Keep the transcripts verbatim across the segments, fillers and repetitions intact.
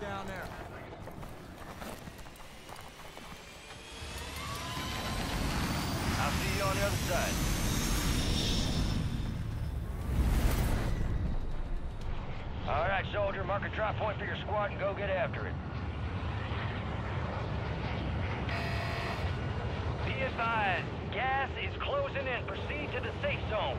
down there. I'll see you on the other side. All right, soldier, mark a drop point for your squad and go get after it. Be advised, gas is closing in. Proceed to the safe zone.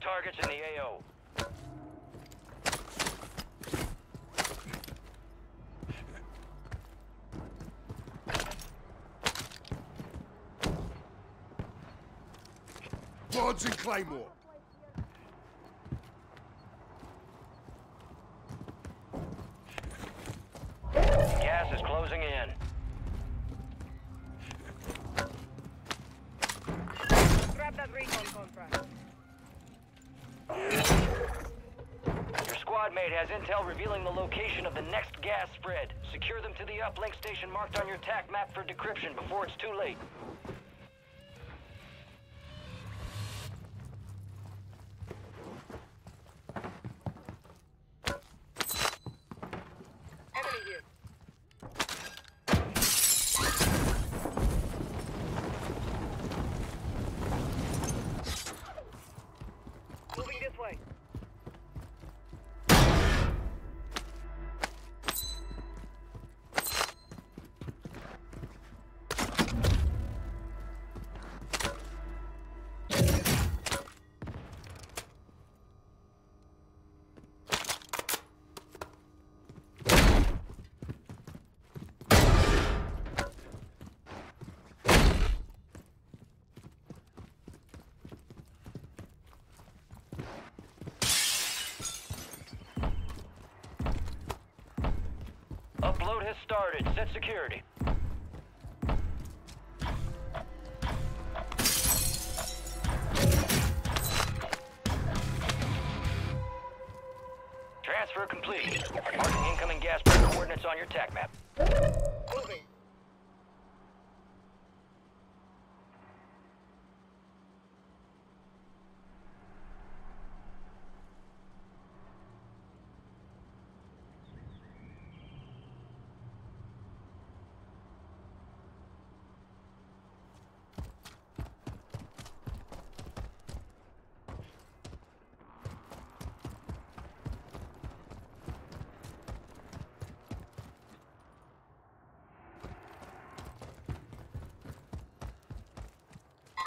Targets in the A O. Rods and Claymore. Gas is closing in. Grab that recon contract. Your squad mate has intel revealing the location of the next gas spread. Secure them to the uplink station marked on your T A C map for decryption before it's too late. Upload has started. Set security. Transfer complete. Marking incoming gas per coordinates on your T A C map. Moving.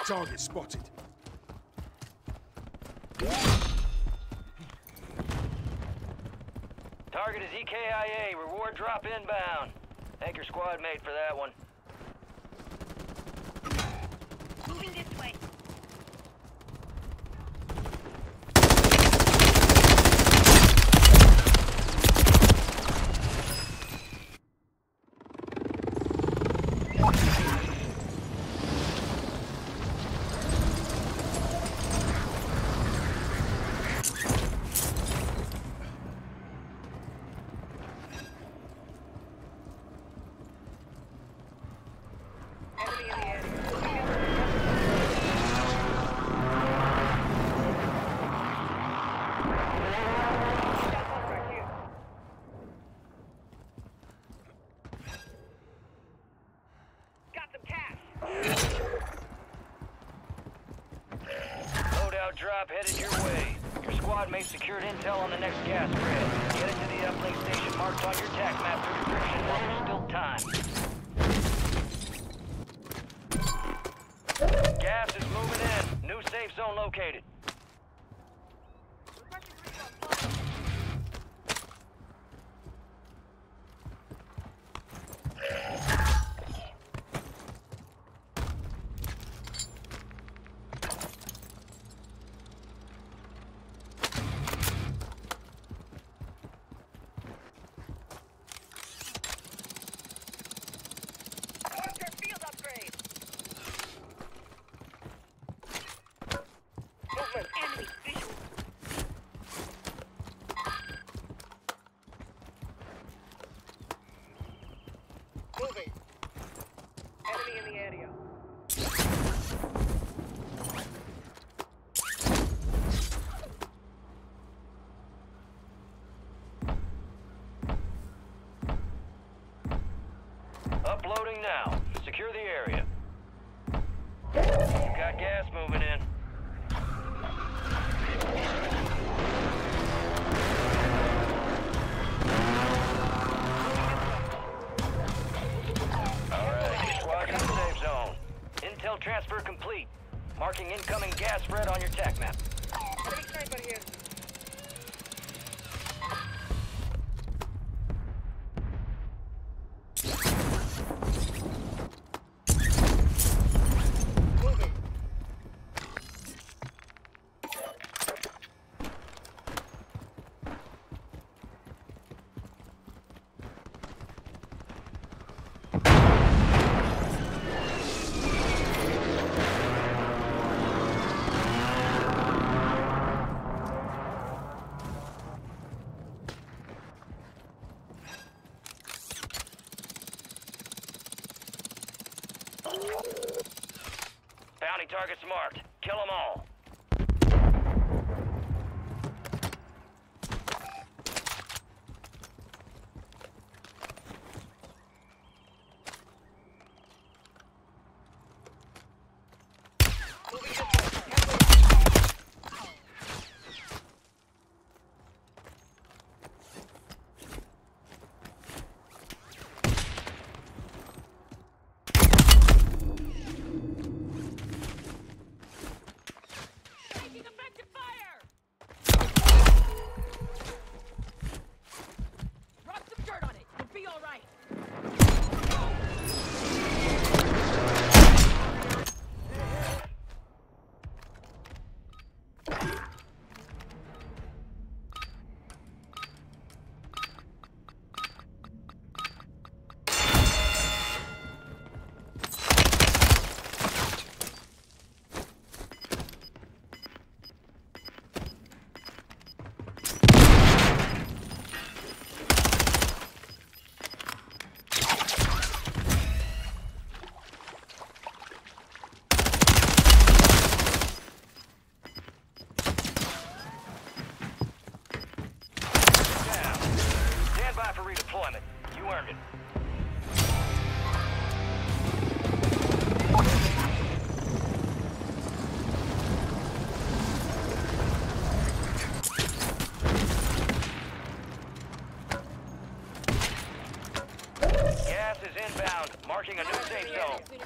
Target spotted. Target is E K I A. Reward drop inbound. Thank your squad mate for that one. Moving this way. Drop headed your way. Your squad mate secured intel on the next gas spread. Get it to the uplink station marked on your T A C map for decryption while there's still time. Gas is moving in. New safe zone located. Moving. Enemy in the area. Uploading now. Secure the area. You've got gas moving in. Transfer complete. Marking incoming gas spread on your tac map. Enemy sniper here. Bounty targets marked. Kill them all. Redeployment. You earned it. Gas is inbound, marking a new safe zone.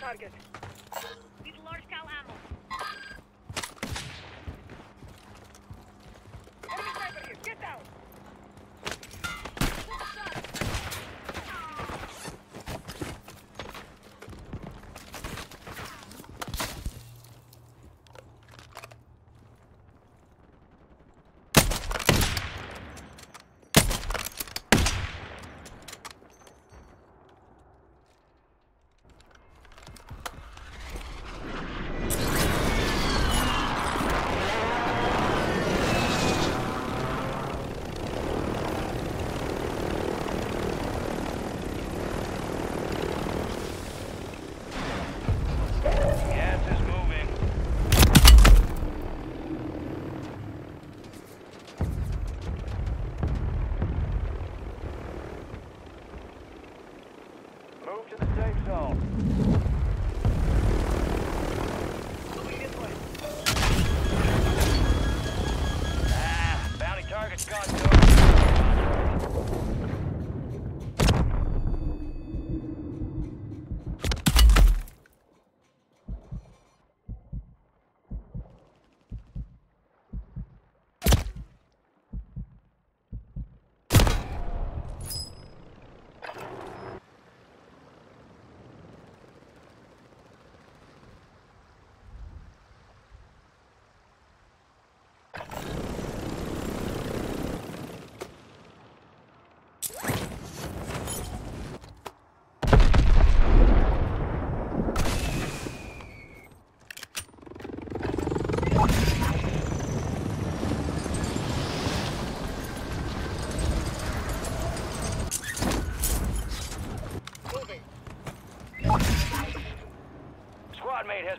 Target. Need large-scale ammo. Enemy sniper here. Get down.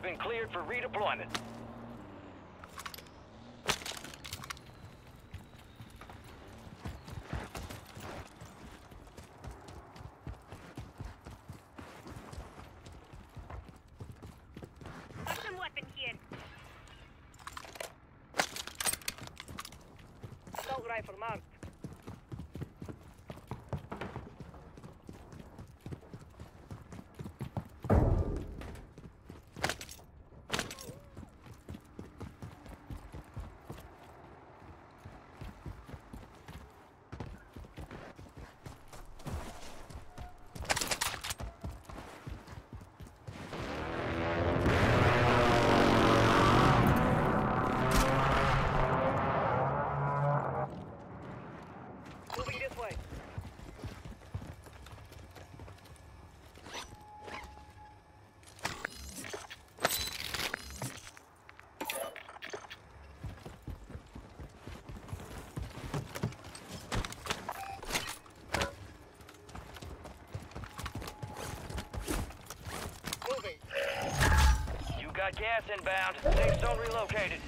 been cleared for redeployment. Gas inbound. Safe zone relocated.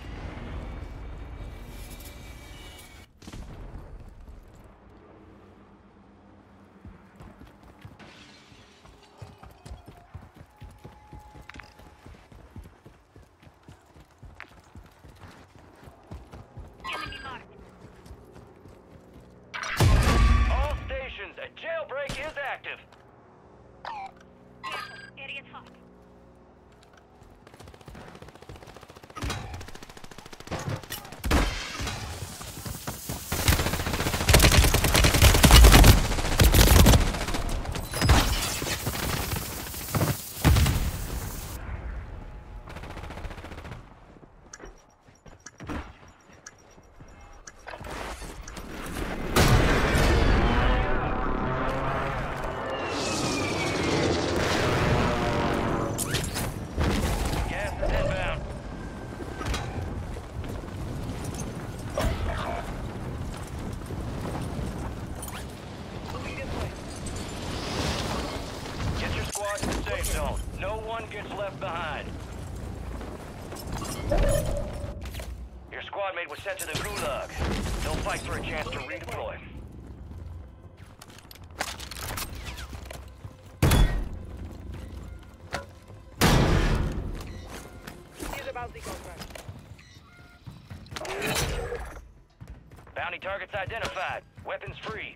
All stations, a jailbreak is active. To the gulag. They'll fight for a chance to redeploy. Bounty targets identified. Weapons free.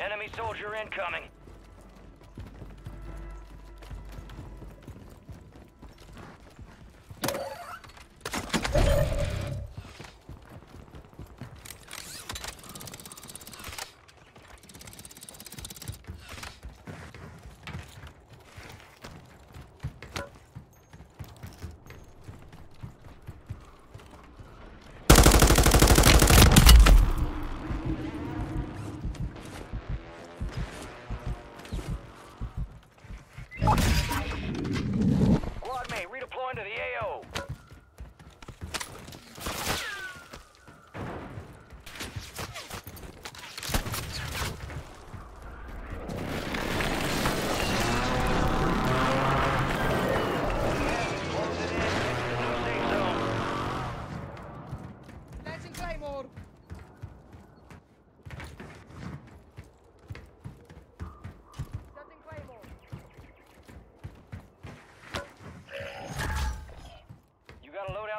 Enemy soldier incoming.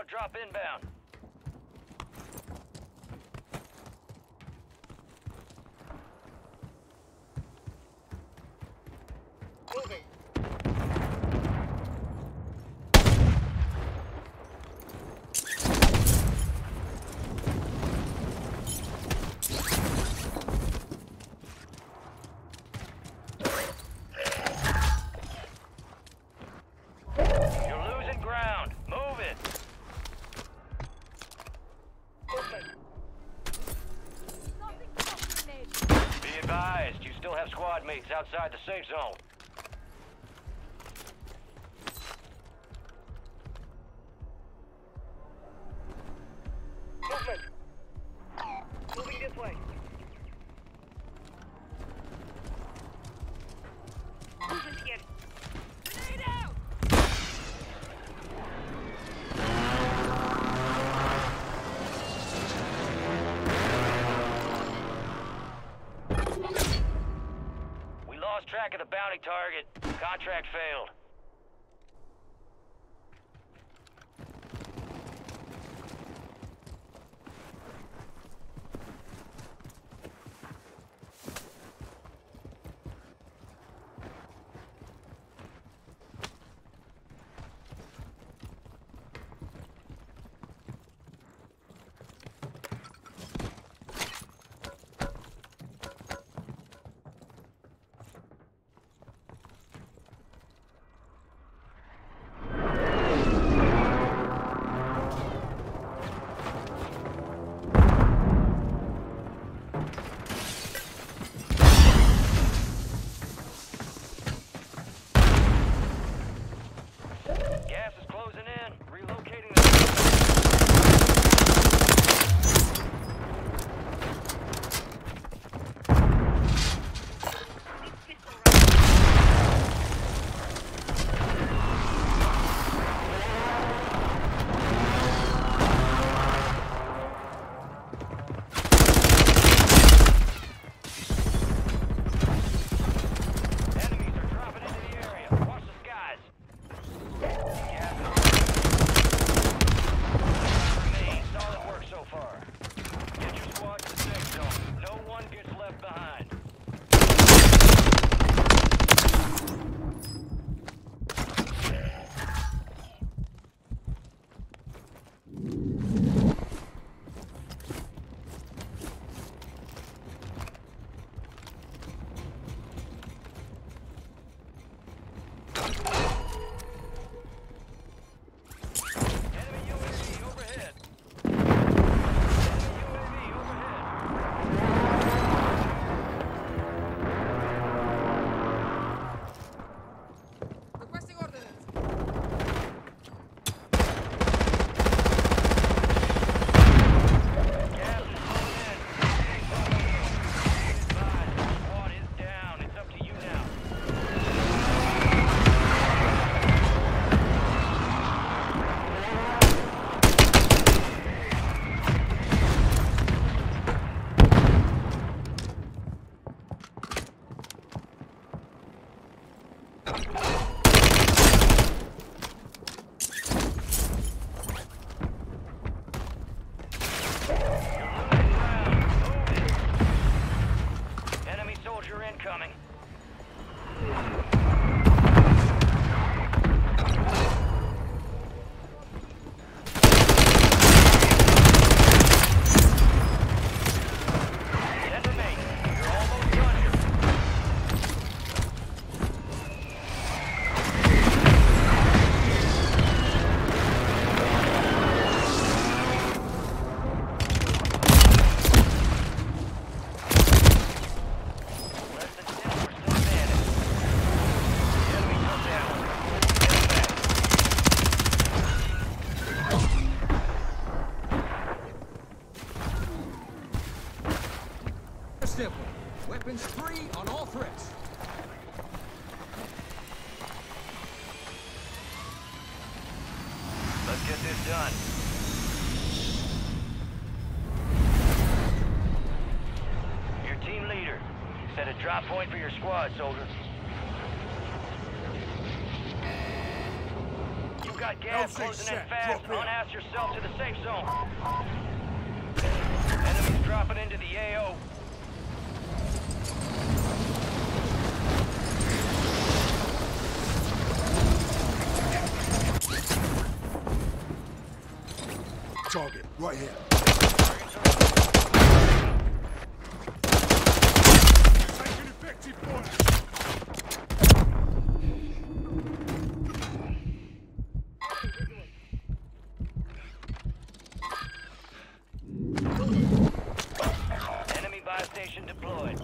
Drop inbound. Moving. advised, you still have squad mates outside the safe zone. Movement. Moving this way. Movement again. Grenade out! We lost track of the bounty target. Contract failed. Weapons free on all threats. Let's get this done. Your team leader. Set a drop point for your squad, soldier. You've got gas closing in fast. Unass yourself to the safe zone. Enemies dropping into the A O. Target, right here. Take an effective point. Enemy buy station deployed.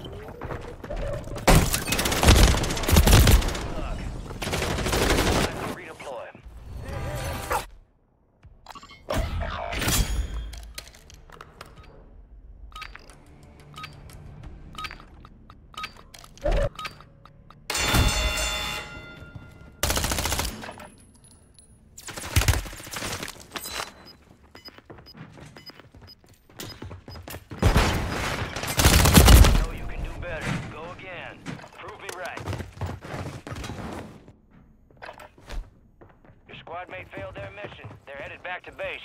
back to base.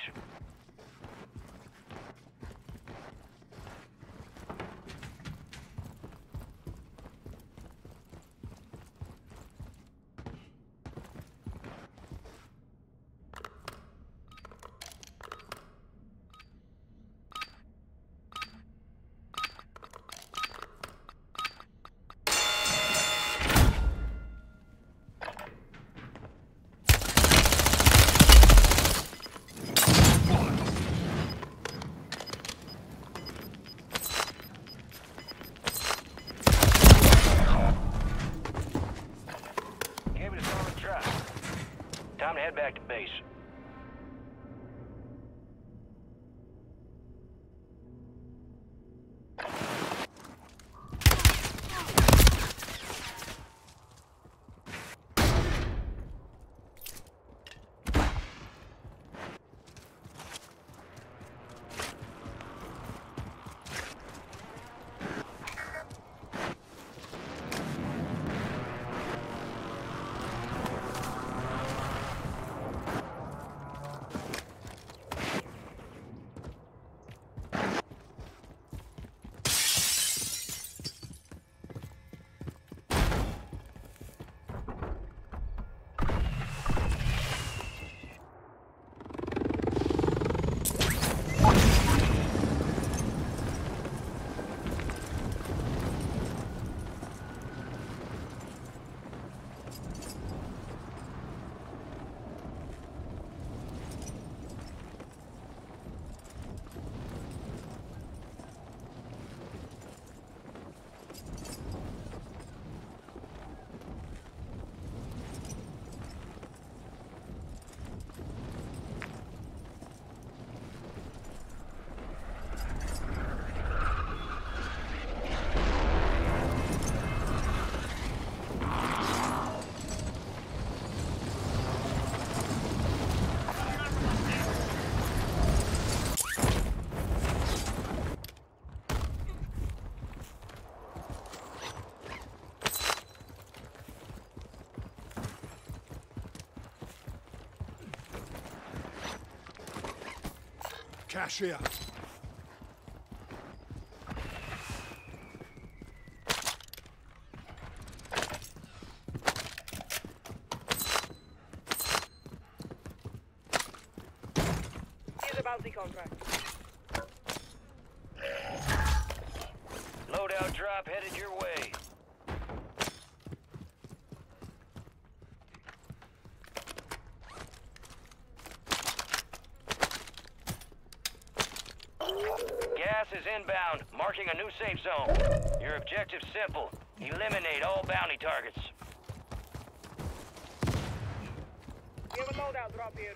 Time to head back to base. Cashier. Here's about the contract. Loadout drop headed your way. Gas is inbound, marking a new safe zone. Your objective simple. Eliminate all bounty targets. We have a loadout drop here.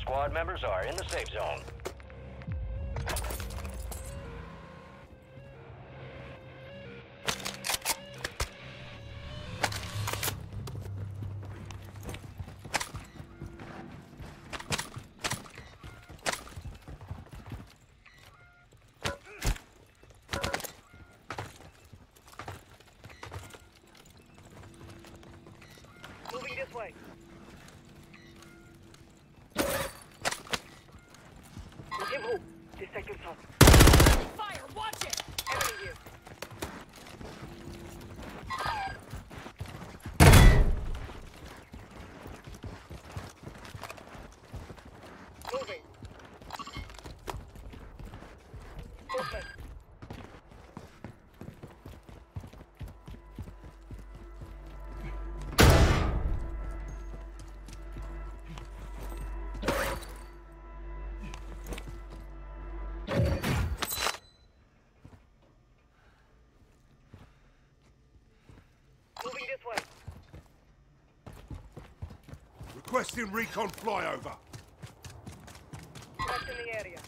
Squad members are in the safe zone. Moving this way. This second top. Fire! Watch it! Enemy here. movement. Moving this way. Requesting recon flyover. Watch in the area.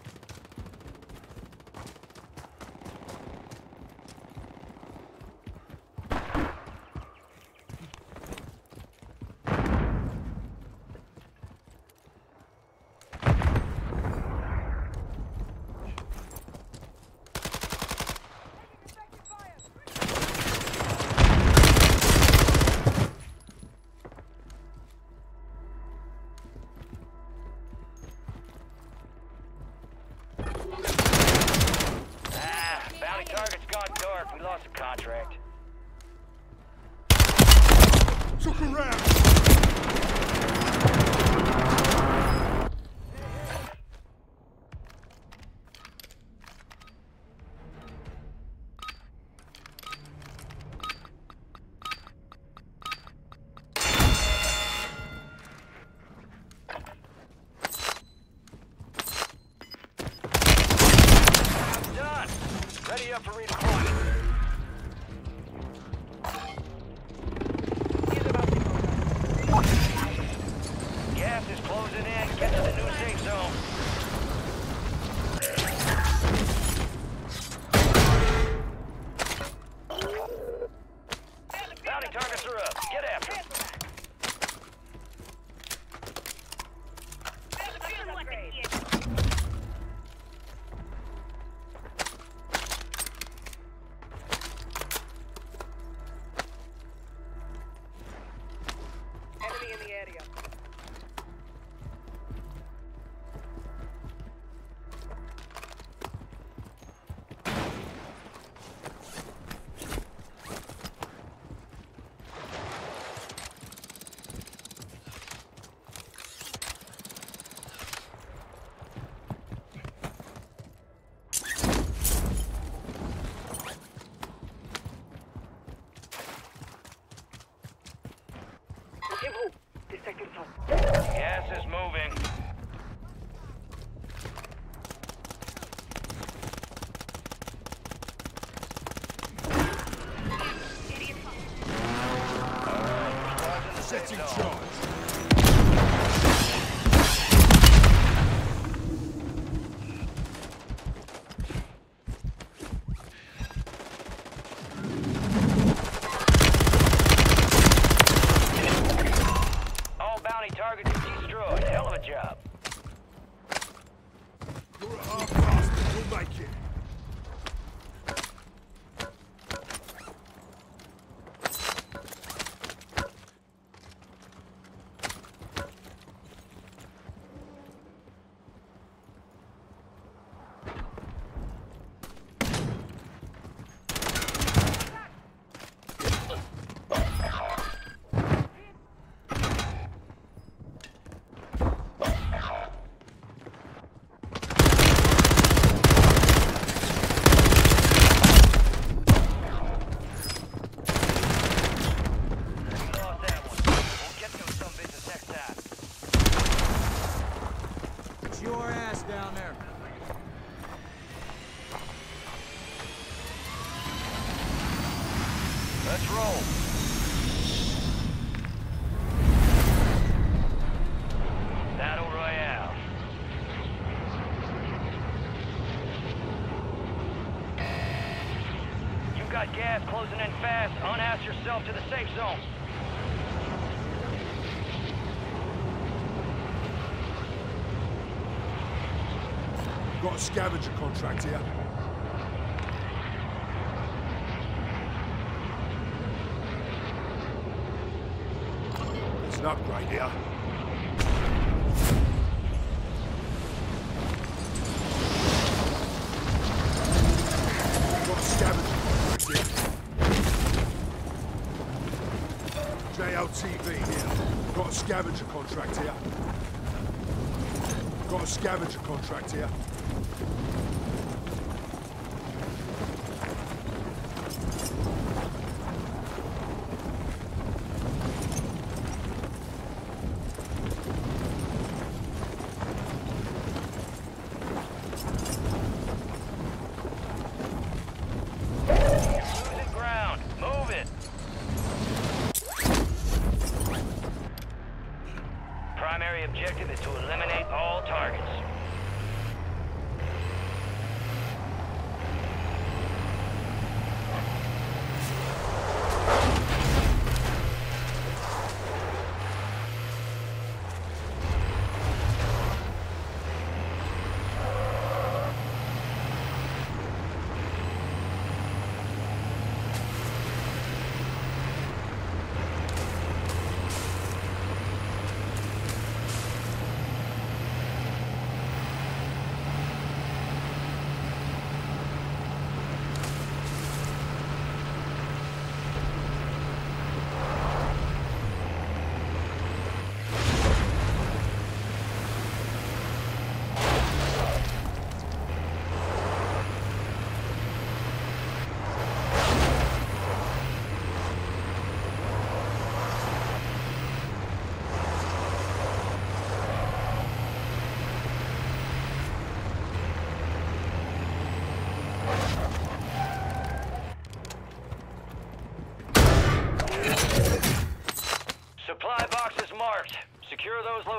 We lost the contract. Took a round. I'm done. Ready up for redeployment. Gas is moving. Alright, setting charge. Let's roll. Battle Royale. You've got gas closing in fast. Unass yourself to the safe zone. Got a scavenger contract here. Upgrade here. Got scavenging J L T V here. Got a scavenger contract here. Got a scavenger contract here.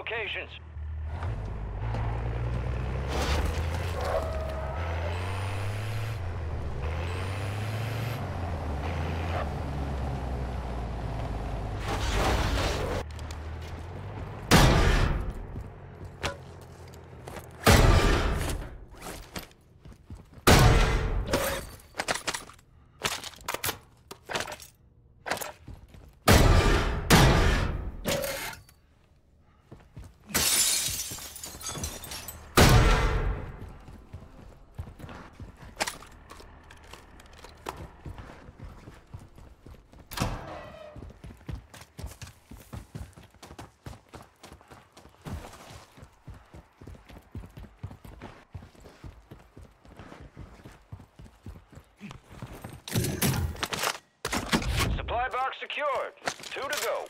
locations. Box secured. Two to go.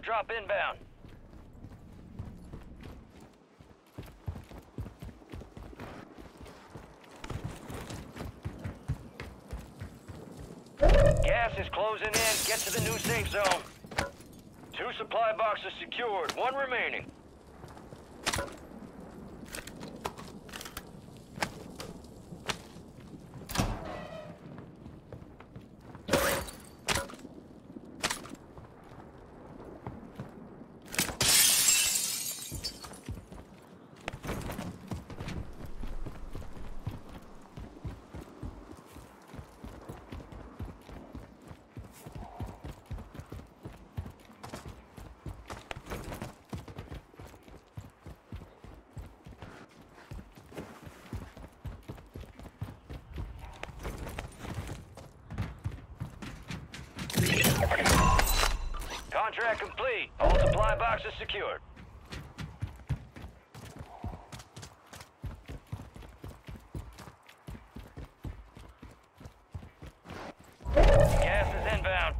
Drop inbound. Gas is closing in. Get to the new safe zone. Two supply boxes secured. One remaining. Contract complete. All supply boxes secured. Gas is inbound.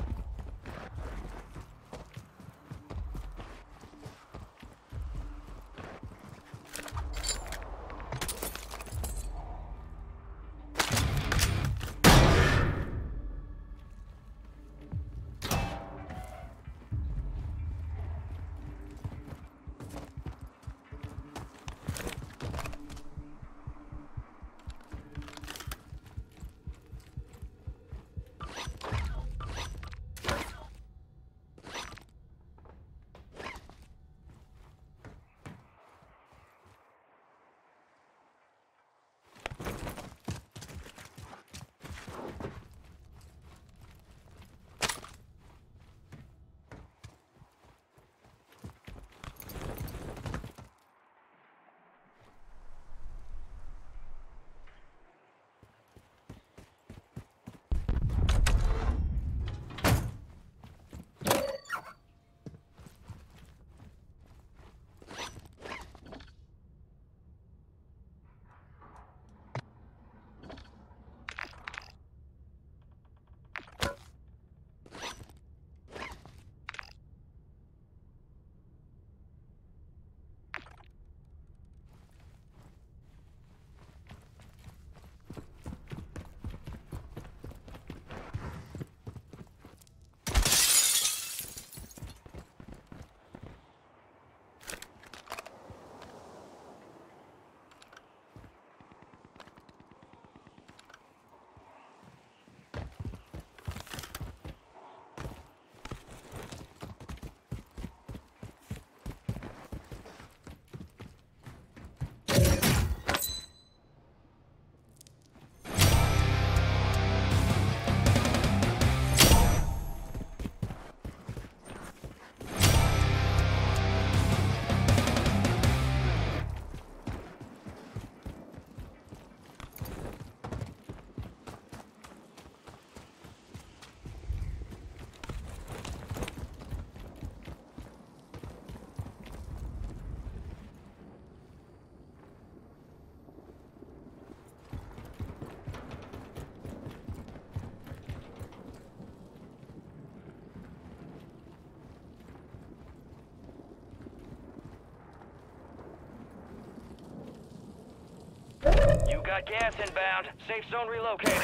Got gas inbound. Safe zone relocated.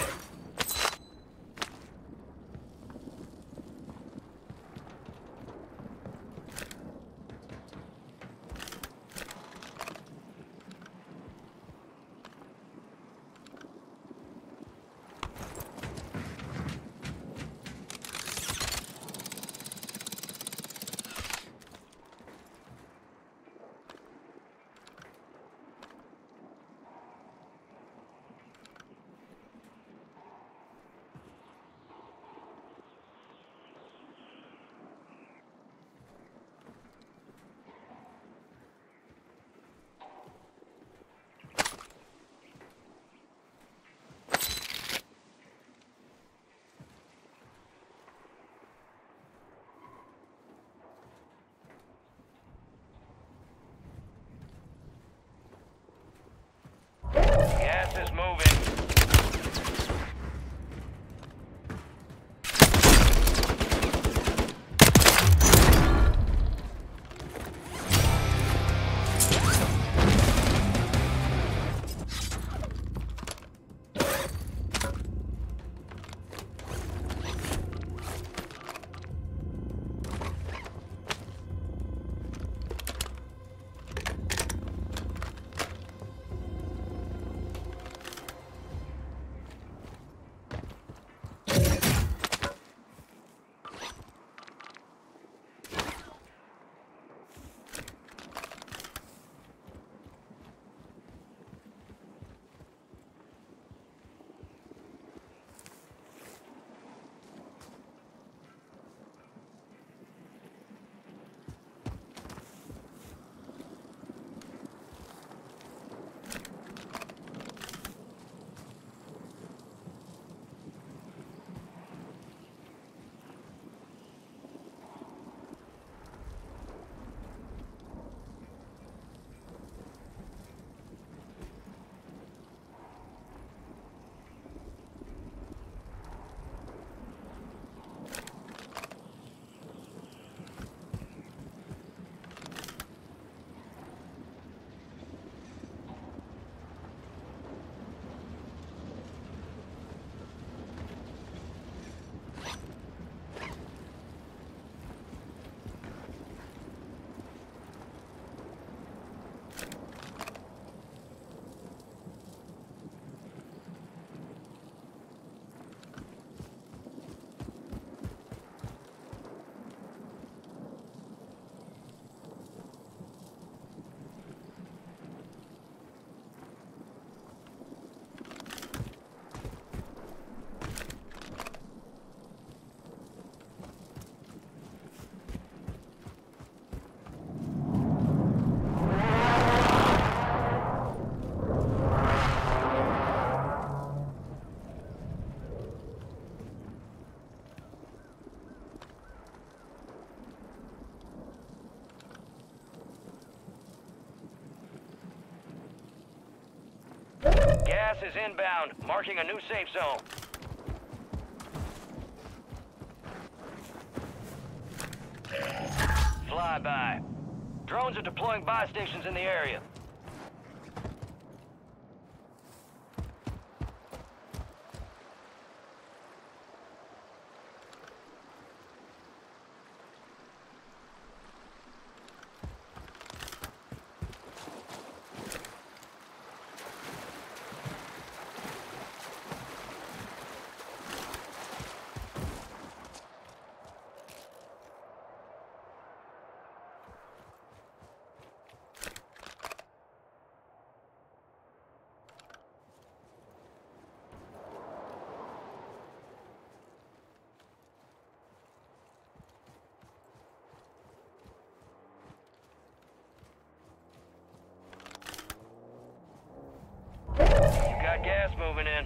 Is moving. Gas is inbound, marking a new safe zone. Flyby. Drones are deploying buy stations in the area. Gas moving in.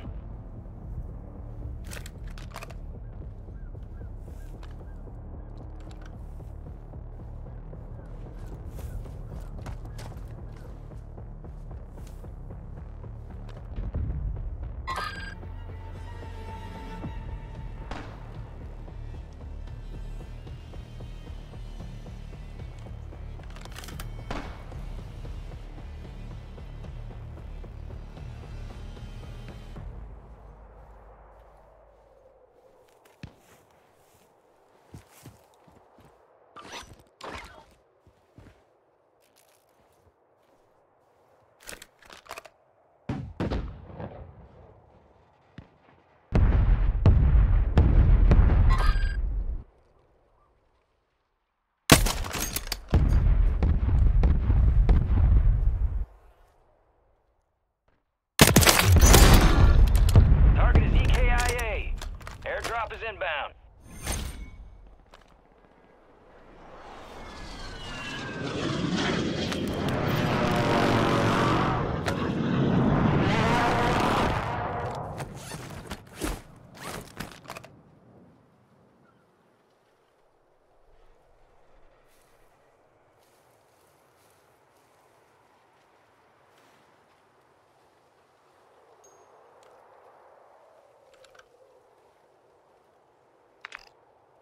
inbound.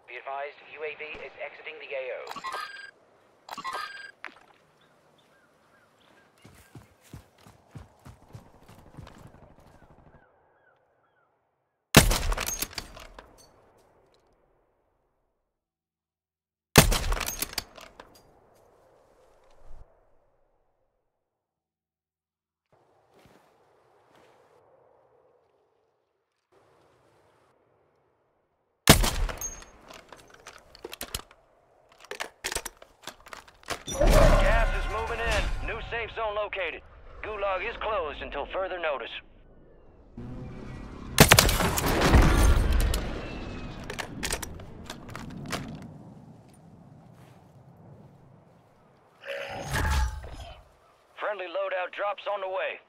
Be advised, U A V is exiting the A O. Gas is moving in. New safe zone located. Gulag is closed until further notice. Friendly loadout drops on the way.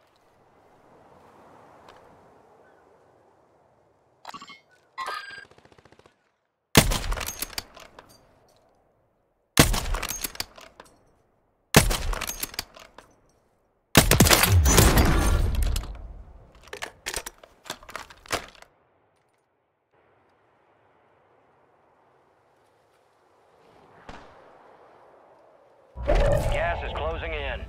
Gas is closing in.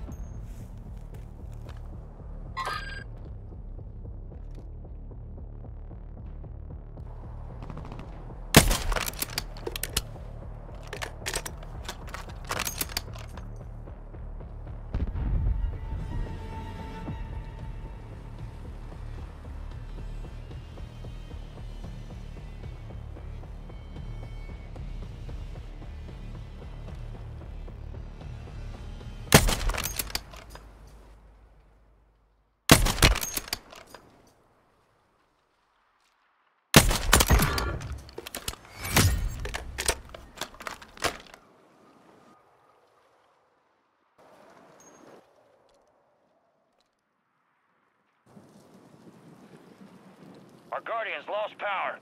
Our Guardians lost power.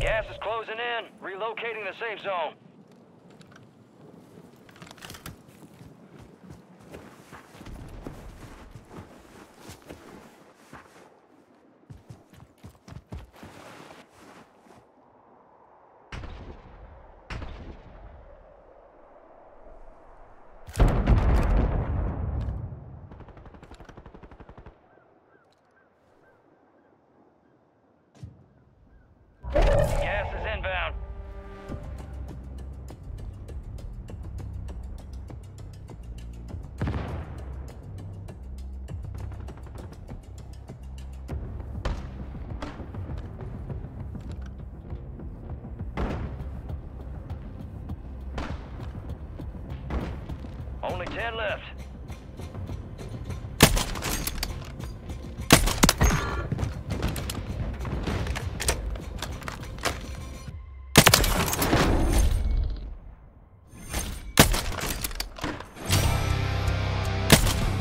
Gas is closing in, relocating the safe zone. Only ten left. Gas is closing in.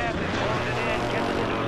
Get to the door.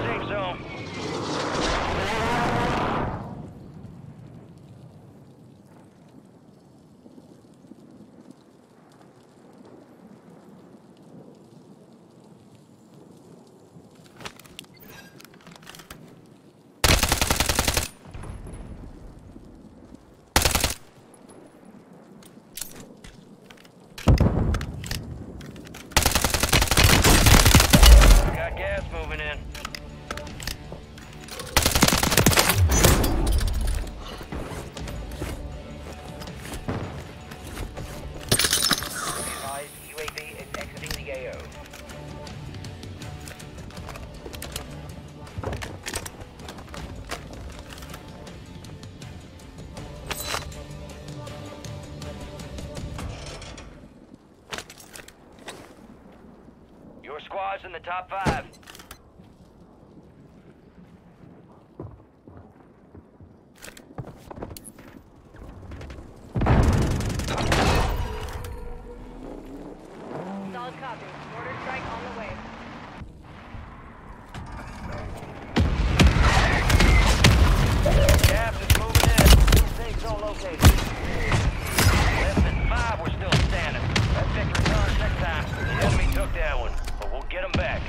squads in the top five. Solid copy. Mortar strike on the way. Gas is moving in. Two things all located. Less than five were still standing. That victory turns next time. The enemy took that one, but we'll get them back.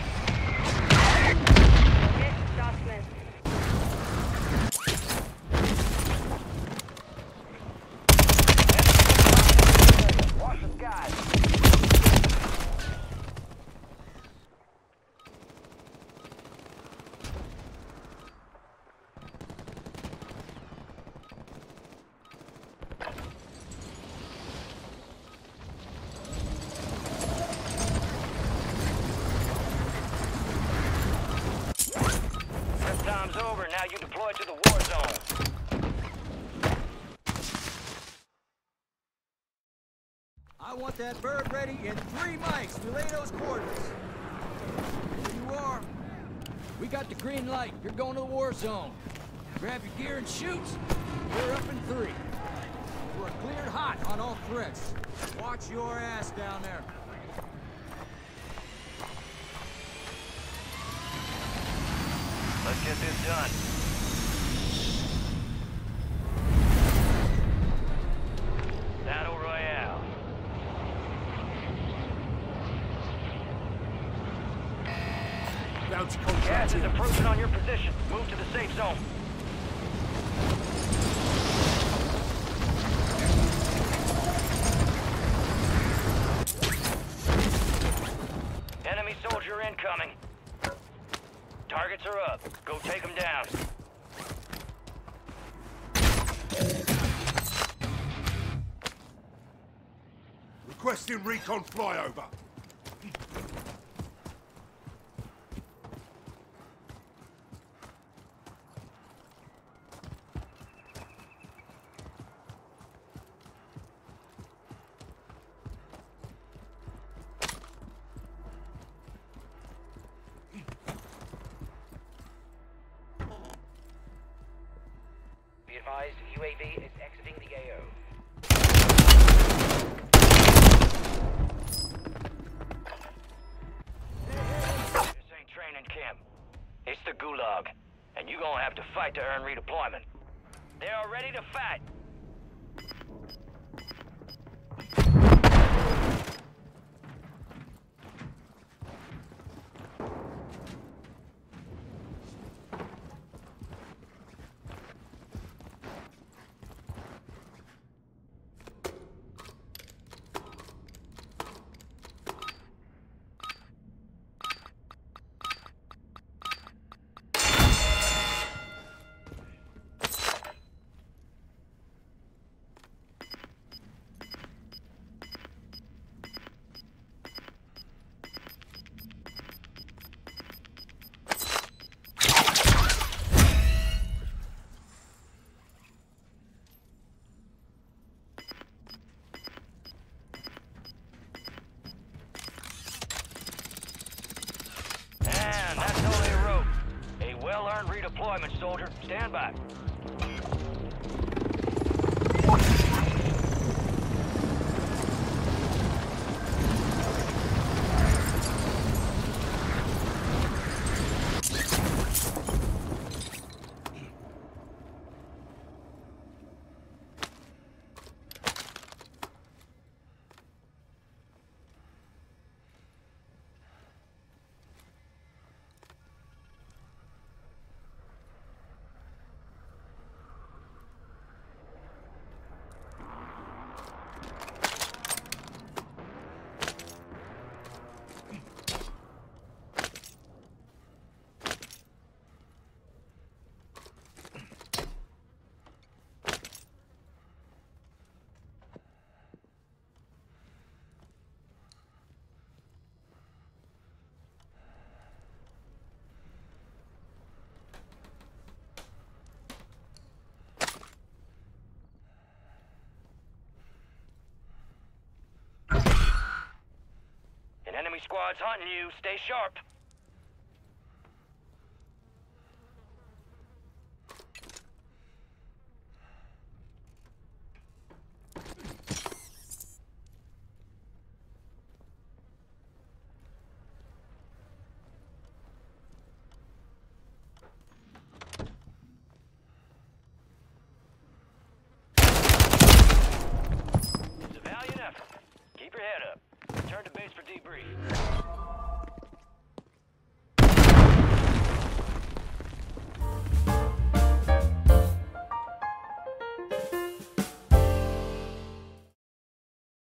Hit, shots missed. Time's over, now you deploy to the war zone. I want that bird ready in three mics. Relay those coordinates. There you are. We got the green light. You're going to the war zone. Grab your gear and shoot. We're up in three. We're cleared hot on all threats. Watch your ass down there. Let's get this done. Battle Royale. Gas is approaching on your position. Move to the safe zone. Enemy soldier incoming. Targets are up. Go take them down. Requesting recon flyover. Advised, U A V is exiting the A O. This ain't training camp. It's the gulag. And you gonna have to fight to earn redeployment. They are ready to fight. Well-earned redeployment, soldier. Stand by. squad's hunting you. Stay sharp. Keep your head up. Return to base for debrief.